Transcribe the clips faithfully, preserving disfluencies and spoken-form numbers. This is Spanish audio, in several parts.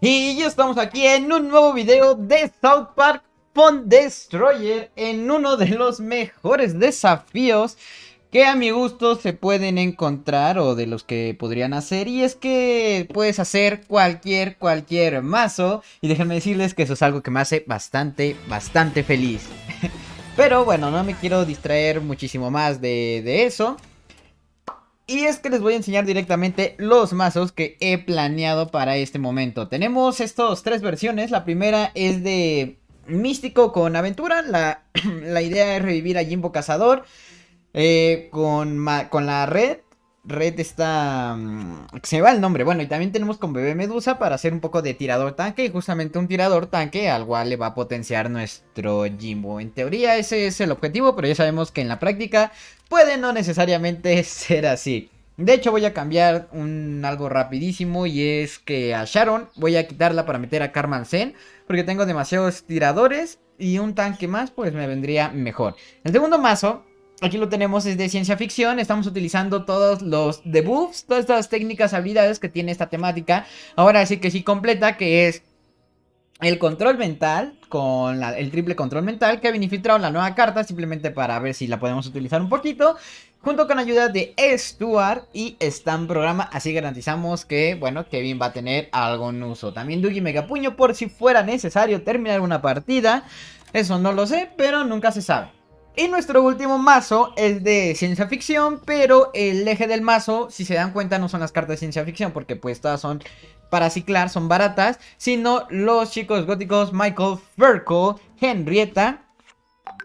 Y ya estamos aquí en un nuevo video de South Park Phone Destroyer, en uno de los mejores desafíos que a mi gusto se pueden encontrar o de los que podrían hacer. Y es que puedes hacer cualquier, cualquier mazo, y déjenme decirles que eso es algo que me hace bastante, bastante feliz. Pero bueno, no me quiero distraer muchísimo más de, de eso. Y es que les voy a enseñar directamente los mazos que he planeado para este momento. Tenemos estas tres versiones. La primera es de Místico con Aventura. La, la idea es revivir a Jimbo Cazador eh, con, con la red. Red está... se me va el nombre. Bueno, y también tenemos con Bebé Medusa para hacer un poco de tirador tanque. Y justamente un tirador tanque al cual le va a potenciar nuestro Jimbo. En teoría ese es el objetivo, pero ya sabemos que en la práctica puede no necesariamente ser así. De hecho voy a cambiar un algo rapidísimo, y es que a Sharon voy a quitarla para meter a Carmen Zen, porque tengo demasiados tiradores y un tanque más pues me vendría mejor. El segundo mazo, aquí lo tenemos, es de ciencia ficción. Estamos utilizando todos los debuffs, todas estas técnicas, habilidades que tiene esta temática. Ahora sí que sí completa, que es el control mental, con la, el triple control mental. Kevin infiltrado, la nueva carta, simplemente para ver si la podemos utilizar un poquito, junto con ayuda de Stuart y Stan programa. Así garantizamos que, bueno, Kevin va a tener algún uso. También Dougie Megapuño por si fuera necesario terminar una partida. Eso no lo sé, pero nunca se sabe. Y nuestro último mazo es de ciencia ficción, pero el eje del mazo, si se dan cuenta, no son las cartas de ciencia ficción, porque pues todas son para ciclar, son baratas, sino los chicos góticos Michael, Verkle, Henrietta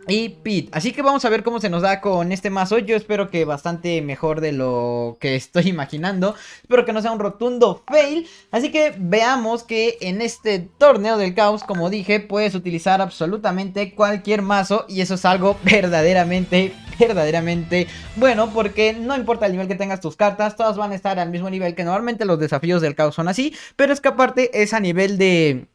y Pit. Así que vamos a ver cómo se nos da con este mazo. Yo espero que bastante mejor de lo que estoy imaginando. Espero que no sea un rotundo fail. Así que veamos que en este torneo del caos, como dije, puedes utilizar absolutamente cualquier mazo. Y eso es algo verdaderamente, verdaderamente bueno, porque no importa el nivel que tengas tus cartas, todas van a estar al mismo nivel, que normalmente los desafíos del caos son así. Pero es que aparte es a nivel de...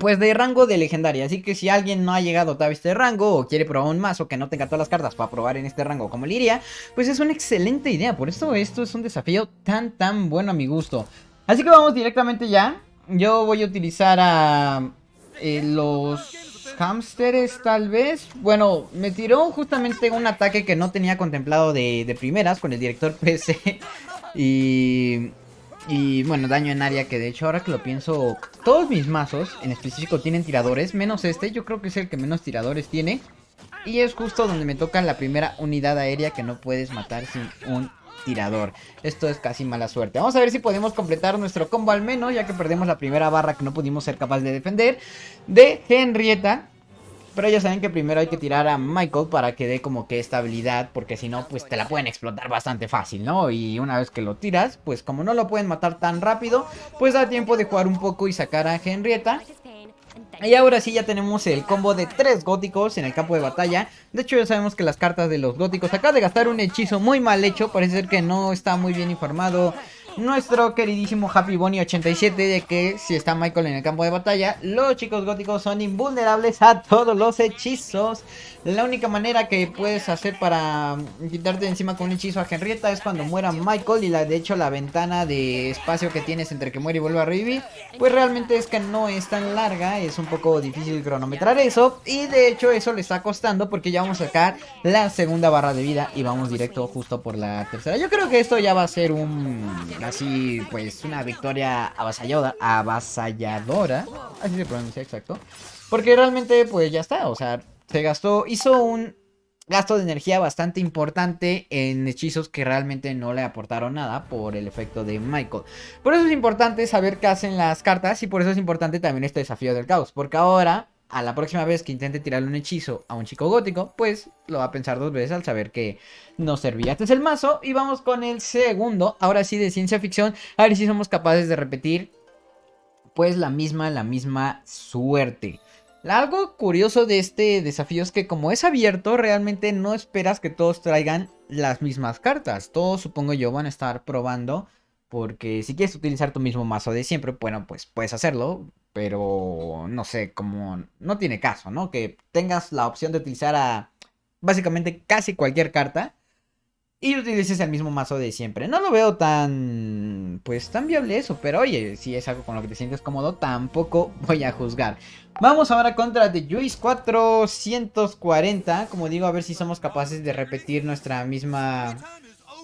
pues de rango de legendaria, así que si alguien no ha llegado a este rango o quiere probar un mazo que no tenga todas las cartas para probar en este rango como le iría, pues es una excelente idea. Por eso esto es un desafío tan tan bueno a mi gusto. Así que vamos directamente ya. Yo voy a utilizar a eh, los hamsters tal vez. Bueno, me tiró justamente un ataque que no tenía contemplado de, de primeras con el director P C. Y... Y bueno, daño en área, que de hecho ahora que lo pienso, todos mis mazos en específico tienen tiradores, menos este. Yo creo que es el que menos tiradores tiene, y es justo donde me toca la primera unidad aérea que no puedes matar sin un tirador. Esto es casi mala suerte. Vamos a ver si podemos completar nuestro combo al menos, ya que perdemos la primera barra que no pudimos ser capaz de defender de Henrietta. Pero ya saben que primero hay que tirar a Michael para que dé como que estabilidad, porque si no, pues te la pueden explotar bastante fácil, ¿no? Y una vez que lo tiras, pues como no lo pueden matar tan rápido, pues da tiempo de jugar un poco y sacar a Henrietta. Y ahora sí ya tenemos el combo de tres góticos en el campo de batalla. De hecho ya sabemos que las cartas de los góticos... acaba de gastar un hechizo muy mal hecho, parece ser que no está muy bien informado nuestro queridísimo Happy Bunny ochenta y siete de que si está Michael en el campo de batalla, los chicos góticos son invulnerables a todos los hechizos. La única manera que puedes hacer para quitarte de encima con un hechizo a Henrietta es cuando muera Michael, y la, de hecho la ventana de espacio que tienes entre que muere y vuelva a revivir, pues realmente es que no es tan larga. Es un poco difícil cronometrar eso, y de hecho eso le está costando, porque ya vamos a sacar la segunda barra de vida y vamos directo justo por la tercera. Yo creo que esto ya va a ser un... así pues una victoria avasalladora, avasalladora, así se pronuncia, exacto, porque realmente pues ya está, o sea, se gastó, hizo un gasto de energía bastante importante en hechizos que realmente no le aportaron nada por el efecto de Michael. Por eso es importante saber qué hacen las cartas, y por eso es importante también este desafío del caos, porque ahora a la próxima vez que intente tirarle un hechizo a un chico gótico, pues lo va a pensar dos veces al saber que no servía. Este es el mazo y vamos con el segundo, ahora sí de ciencia ficción, a ver si somos capaces de repetir pues la misma, la misma suerte. Algo curioso de este desafío es que como es abierto, realmente no esperas que todos traigan las mismas cartas. Todos, supongo yo, van a estar probando, porque si quieres utilizar tu mismo mazo de siempre, bueno, pues puedes hacerlo. Pero no sé, como no tiene caso, ¿no? Que tengas la opción de utilizar a básicamente casi cualquier carta. y utilices el mismo mazo de siempre. No lo veo tan... pues tan viable eso, pero oye, si es algo con lo que te sientes cómodo, tampoco voy a juzgar. Vamos ahora contra The Juice cuatrocientos cuarenta. Como digo, a ver si somos capaces de repetir nuestra misma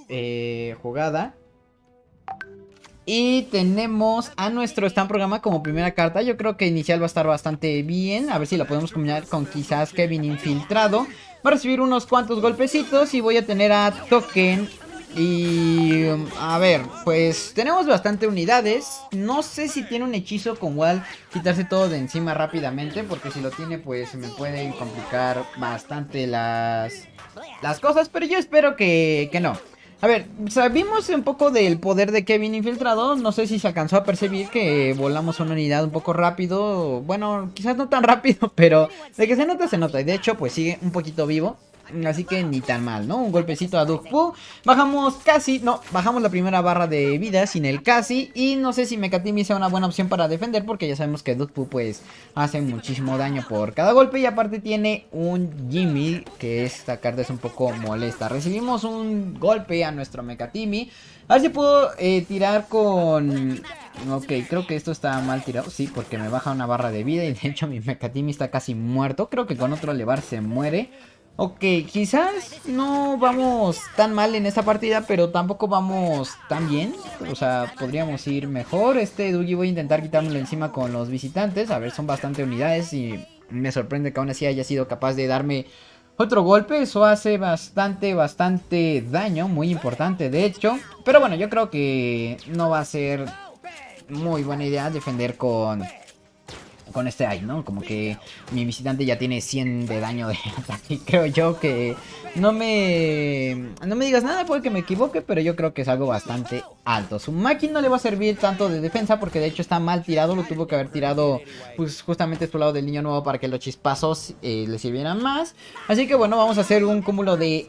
eh, jugada. Y tenemos a nuestro Stan programa como primera carta. Yo creo que inicial va a estar bastante bien. A ver si la podemos combinar con quizás Kevin infiltrado. Va a recibir unos cuantos golpecitos y voy a tener a Token. Y a ver, pues tenemos bastante unidades. No sé si tiene un hechizo con cual quitarse todo de encima rápidamente, porque si lo tiene pues me pueden complicar bastante las, las cosas, pero yo espero que, que no. A ver, sabimos un poco del poder de Kevin infiltrado. No sé si se alcanzó a percibir que volamos una unidad un poco rápido. Bueno, quizás no tan rápido, pero de que se nota, se nota. Y de hecho, pues sigue un poquito vivo. Así que ni tan mal, ¿no? Un golpecito a Dukpu. Bajamos casi, no, bajamos la primera barra de vida sin el casi. Y no sé si Mecatimi sea una buena opción para defender, porque ya sabemos que Dukpu pues hace muchísimo daño por cada golpe. Y aparte tiene un Jimmy, que esta carta es un poco molesta. Recibimos un golpe a nuestro Mecatimi. A ver si puedo eh, tirar con... Ok, creo que esto está mal tirado. Sí, porque me baja una barra de vida y de hecho mi Mecatimi está casi muerto. Creo que con otro Levar se muere. Ok, quizás no vamos tan mal en esta partida, pero tampoco vamos tan bien. O sea, podríamos ir mejor. Este Dougie voy a intentar quitármelo encima con los visitantes. A ver, son bastante unidades y me sorprende que aún así haya sido capaz de darme otro golpe. Eso hace bastante, bastante daño, muy importante de hecho. Pero bueno, yo creo que no va a ser muy buena idea defender con... con este ay, ¿no? Como que mi visitante ya tiene cien de daño de ataque. Creo yo que no me... no me digas nada, puede que me equivoque, pero yo creo que es algo bastante alto. Su máquina no le va a servir tanto de defensa, porque de hecho está mal tirado. Lo tuvo que haber tirado pues justamente a este lado del niño nuevo, para que los chispazos eh, le sirvieran más. Así que bueno, vamos a hacer un cúmulo de,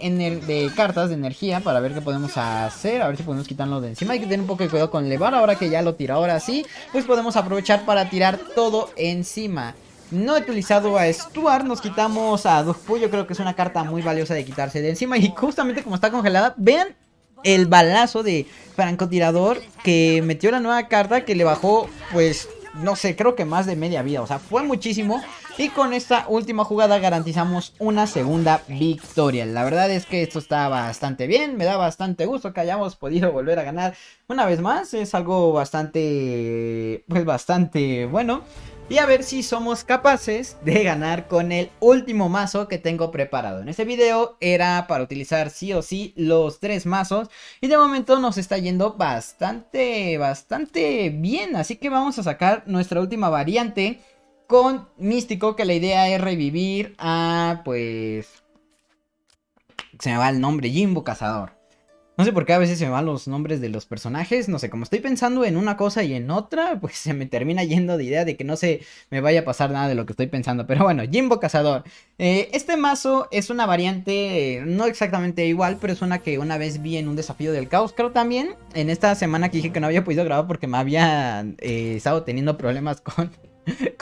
de cartas de energía para ver qué podemos hacer. A ver si podemos quitarlo de encima. Hay que tener un poco de cuidado con Levar. Ahora que ya lo tira, ahora sí, pues podemos aprovechar para tirar todo en encima. No he utilizado a Stuart, nos quitamos a Dukpu. Yo creo que es una carta muy valiosa de quitarse de encima. Y justamente como está congelada, vean el balazo de francotirador que metió la nueva carta, que le bajó pues no sé, creo que más de media vida. O sea, fue muchísimo. Y con esta última jugada garantizamos una segunda victoria. La verdad es que esto está bastante bien. Me da bastante gusto que hayamos podido volver a ganar una vez más. Es algo bastante, pues bastante bueno. Y a ver si somos capaces de ganar con el último mazo que tengo preparado. En este video era para utilizar sí o sí los tres mazos. Y de momento nos está yendo bastante, bastante bien. Así que vamos a sacar nuestra última variante con Místico, que la idea es revivir a, pues... se me va el nombre, Jimbo Cazador. No sé por qué a veces se me van los nombres de los personajes. No sé, como estoy pensando en una cosa y en otra, pues se me termina yendo de idea de que no se me vaya a pasar nada de lo que estoy pensando. Pero bueno, Jimbo Cazador. Eh, este mazo es una variante, eh, no exactamente igual, pero es una que una vez vi en un desafío del caos. Creo también en esta semana que dije que no había podido grabar porque me había eh, estado teniendo problemas con...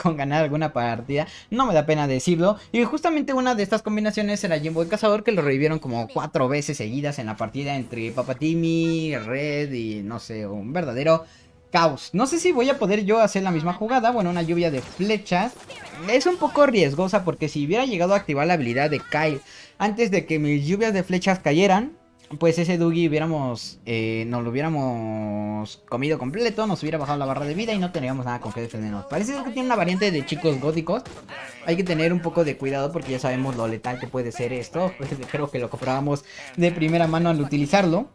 con ganar alguna partida, no me da pena decirlo. Y justamente una de estas combinaciones era Jimbo el Cazador, que lo revivieron como cuatro veces seguidas en la partida entre Papa Timmy, Red y no sé, un verdadero caos. No sé si voy a poder yo hacer la misma jugada. Bueno, una lluvia de flechas es un poco riesgosa, porque si hubiera llegado a activar la habilidad de Kai antes de que mis lluvias de flechas cayeran, pues ese Dougie hubiéramos, eh, nos lo hubiéramos comido completo, nos hubiera bajado la barra de vida y no teníamos nada con que defendernos. Parece que tiene una variante de chicos góticos. Hay que tener un poco de cuidado porque ya sabemos lo letal que puede ser esto. Pues creo que lo comprábamos de primera mano al utilizarlo.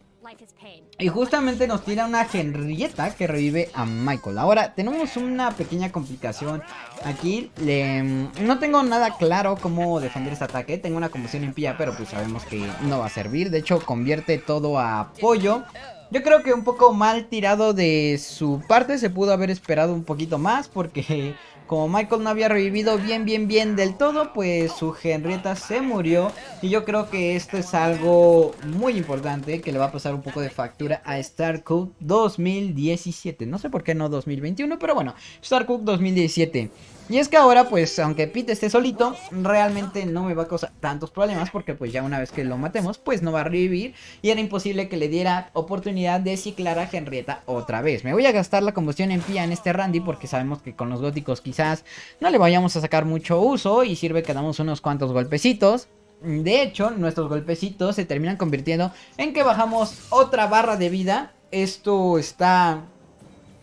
Y justamente nos tira una Henrietta que revive a Michael. Ahora tenemos una pequeña complicación aquí. Le, no tengo nada claro cómo defender este ataque. Tengo una conmoción impía, pero pues sabemos que no va a servir. De hecho convierte todo a apoyo. Yo creo que un poco mal tirado de su parte. Se pudo haber esperado un poquito más, porque como Michael no había revivido bien bien bien del todo, pues su Henrietta se murió. Y yo creo que esto es algo muy importante que le va a pasar un poco de factura a StarCook dos mil diecisiete. No sé por qué no dos mil veintiuno, pero bueno, StarCook dos mil diecisiete. Y es que ahora, pues, aunque Pete esté solito, realmente no me va a causar tantos problemas, porque pues ya una vez que lo matemos, pues no va a revivir, y era imposible que le diera oportunidad de ciclar a Henrietta otra vez. Me voy a gastar la combustión en pía en este Randy, porque sabemos que con los góticos quizás no le vayamos a sacar mucho uso, y sirve que damos unos cuantos golpecitos. De hecho, nuestros golpecitos se terminan convirtiendo en que bajamos otra barra de vida. Esto está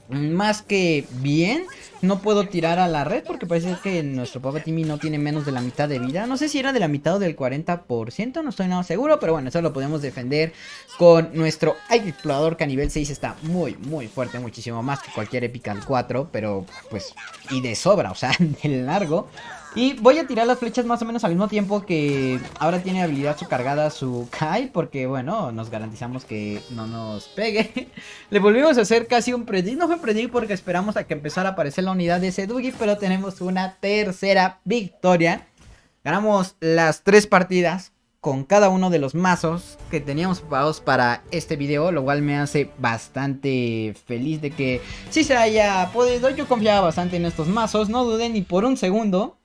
más que bien. No puedo tirar a la red porque parece que nuestro Papa Timmy no tiene menos de la mitad de vida. No sé si era de la mitad o del cuarenta por ciento, no estoy nada seguro, pero bueno, eso lo podemos defender con nuestro Explorador, que a nivel seis está muy, muy fuerte, muchísimo más que cualquier Epical cuatro, pero pues, y de sobra, o sea, de largo. Y voy a tirar las flechas más o menos al mismo tiempo que ahora tiene habilidad su cargada su Kai, porque bueno, nos garantizamos que no nos pegue. Le volvimos a hacer casi un predict, no fue predict porque esperamos a que empezara a aparecer la unidad de Sedugi, pero tenemos una tercera victoria. Ganamos las tres partidas con cada uno de los mazos que teníamos preparados para este video, lo cual me hace bastante feliz de que sí se haya podido. Yo confiaba bastante en estos mazos, no dudé ni por un segundo.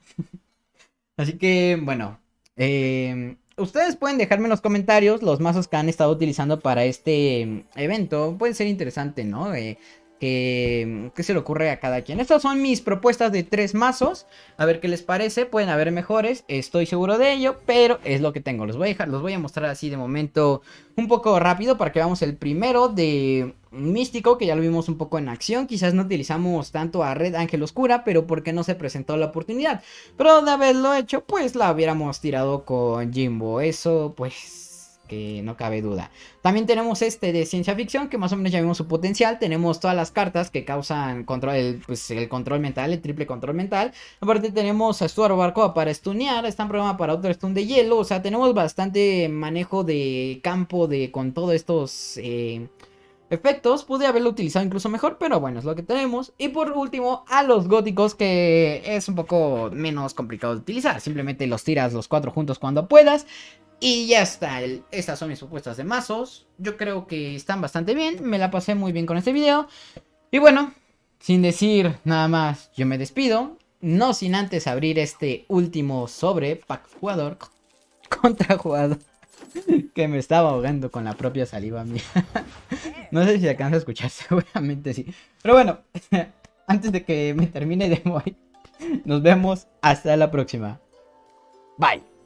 Así que, bueno, eh, ustedes pueden dejarme en los comentarios los mazos que han estado utilizando para este evento. Puede ser interesante, ¿no? Eh, que, que se le ocurre a cada quien. Estas son mis propuestas de tres mazos. A ver qué les parece. Pueden haber mejores, estoy seguro de ello, pero es lo que tengo. Los voy a dejar, los voy a mostrar así de momento un poco rápido para que veamos el primero de Místico, que ya lo vimos un poco en acción. Quizás no utilizamos tanto a Red Ángel Oscura, pero porque no se presentó la oportunidad. Pero de haberlo hecho, pues la hubiéramos tirado con Jimbo. Eso, pues, que no cabe duda. También tenemos este de Ciencia Ficción, que más o menos ya vimos su potencial. Tenemos todas las cartas que causan control, el, pues, el control mental, el triple control mental. Aparte tenemos a Stuart Barco para stunear, Stan Programa para otro stun de hielo. O sea, tenemos bastante manejo de campo de con todos estos... Eh, efectos. Pude haberlo utilizado incluso mejor, pero bueno, es lo que tenemos. Y por último, a los góticos, que es un poco menos complicado de utilizar. Simplemente los tiras los cuatro juntos cuando puedas y ya está. El, estas son mis propuestas de mazos. Yo creo que están bastante bien. Me la pasé muy bien con este video. Y bueno, sin decir nada más, yo me despido. No sin antes abrir este último sobre pack jugador contra jugador, que me estaba ahogando con la propia saliva mía. No sé si se alcanza a escuchar, seguramente sí. Pero bueno, antes de que me termine de morir, nos vemos hasta la próxima. Bye.